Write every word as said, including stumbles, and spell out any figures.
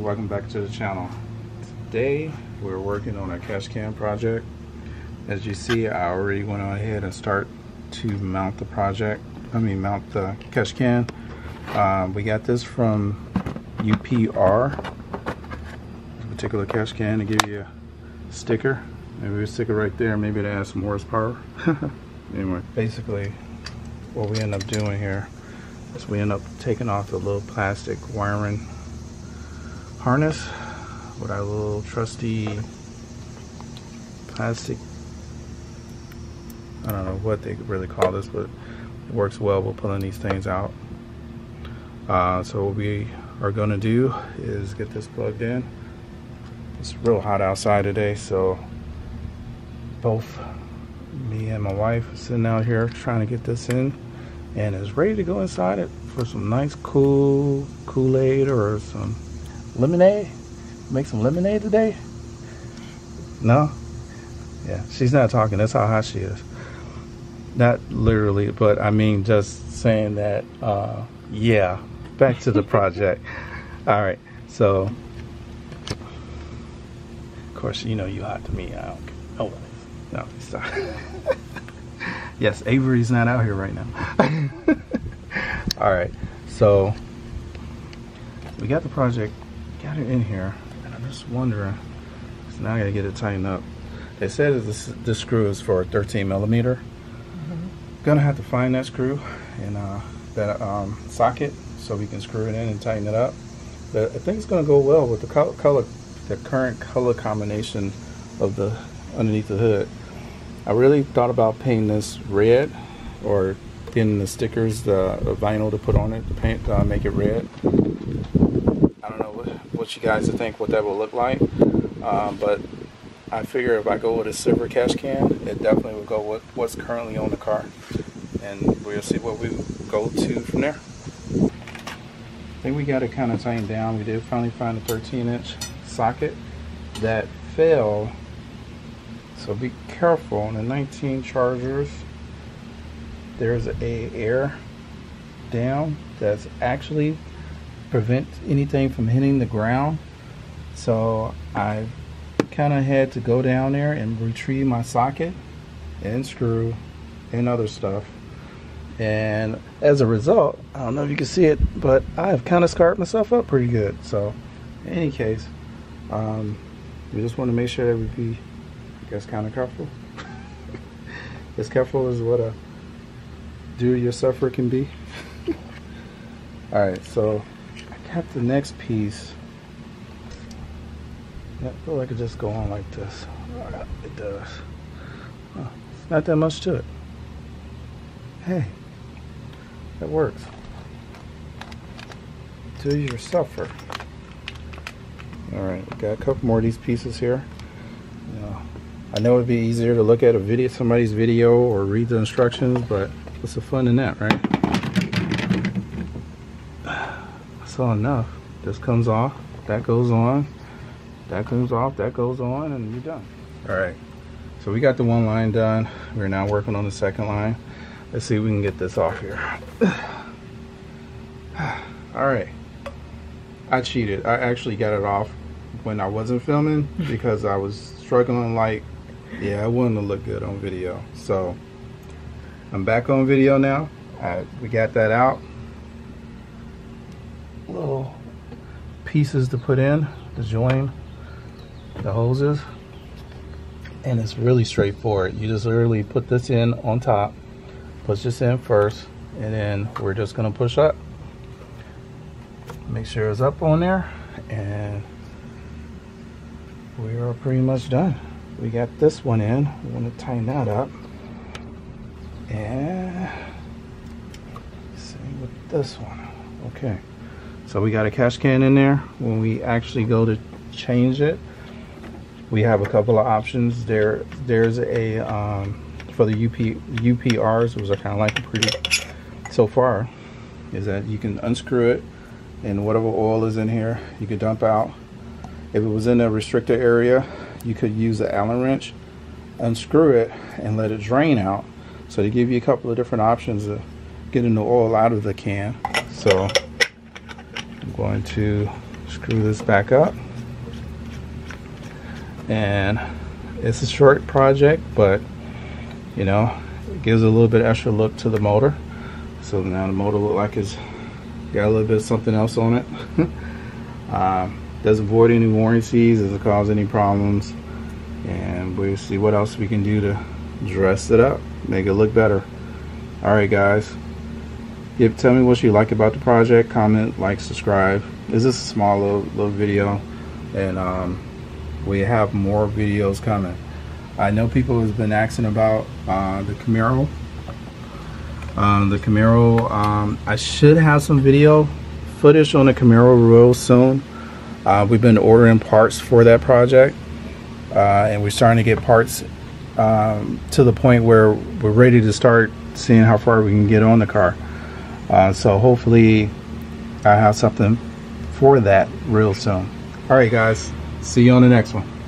guys, welcome back to the channel. Today we're working on a catch can project. As you see, I already went on ahead and start to mount the project I mean mount the catch can. Um, we got this from U P R, a particular catch can. To give you a sticker, maybe we'll stick it right there, maybe it adds some horsepower. Anyway, basically what we end up doing here is we end up taking off the little plastic wiring harness with our little trusty plastic, I don't know what they really call this, but it works well with pulling these things out. Uh, so what we are going to do is get this plugged in. It's real hot outside today, so both me and my wife are sitting out here trying to get this in, and it's ready to go inside it for some nice cool Kool-Aid or some lemonade. Make some lemonade today? No? Yeah, she's not talking. That's how hot she is. Not literally, but I mean just saying that. Uh, yeah, back to the project. All right, so of course you know you hot to me. I don't care. Oh, no, sorry. Yes, Avery's not out here right now. All right, so we got the project, got it in here, and I'm just wondering. So now I gotta get it tightened up. They said that this, this screw is for thirteen millimeter. Mm-hmm. Gonna have to find that screw and uh, that um, socket so we can screw it in and tighten it up. But I think it's gonna go well with the color, color the current color combination of the underneath the hood. I really thought about painting this red, or getting the stickers, the, the vinyl to put on it to paint, uh, make it red. I don't know what, what you guys think, what that will look like, um, but I figure if I go with a silver catch can, it definitely will go with what's currently on the car, and we'll see what we go to from there. I think we got it kind of tightened down. We did finally find a thirteen inch socket that fell, so be careful on the nineteen chargers. There's a air down that's actually prevent anything from hitting the ground, so I kind of had to go down there and retrieve my socket and screw and other stuff, and as a result, I don't know if you can see it, but I've kind of scarred myself up pretty good. So in any case, um, we just want to make sure that we be, I guess, kind of careful. As careful as what a do-it-yourselfer can be. All right, so got the next piece. I feel like it just go on like this. It does. Huh. It's not that much to it. Hey, that works. Do your suffer. All right, got a couple more of these pieces here. You know, I know it'd be easier to look at a video, somebody's video, or read the instructions, but what's the fun in that, right? Enough. This comes off, that goes on, that comes off, that goes on, and you're done. All right, so we got the one line done. We're now working on the second line. Let's see if we can get this off here. All right, I cheated. I actually got it off when I wasn't filming because I was struggling, like, yeah, I wanted to look good on video. So I'm back on video now. Right, we got that out. Little pieces to put in to join the hoses, and it's really straightforward. You just literally put this in on top, push this in first, and then we're just gonna push up, make sure it's up on there, and we are pretty much done. We got this one in. We want to tighten that up, and same with this one. Okay, so we got a catch can in there. When we actually go to change it, we have a couple of options. There, there's a, um, for the U P, U P Rs, which I kind of like pretty so far, is that you can unscrew it, and whatever oil is in here, you could dump out. If it was in a restricted area, you could use an Allen wrench, unscrew it, and let it drain out. So they give you a couple of different options of getting the oil out of the can. So I'm going to Screw this back up. And it's a short project, but you know, it gives a little bit extra look to the motor. So now the motor looks like it's got a little bit of something else on it. uh, doesn't void any warranties, doesn't cause any problems, and we'll see what else we can do to dress it up, make it look better. Alright guys, give, tell me what you like about the project. Comment, like, subscribe. This is a small little, little video, and um, we have more videos coming. I know people have been asking about uh, the Camaro. Um, the Camaro, um, I should have some video footage on the Camaro real soon. Uh, we've been ordering parts for that project, uh, and we're starting to get parts um, to the point where we're ready to start seeing how far we can get on the car. Uh, so hopefully I have something for that real soon. Alright guys, see you on the next one.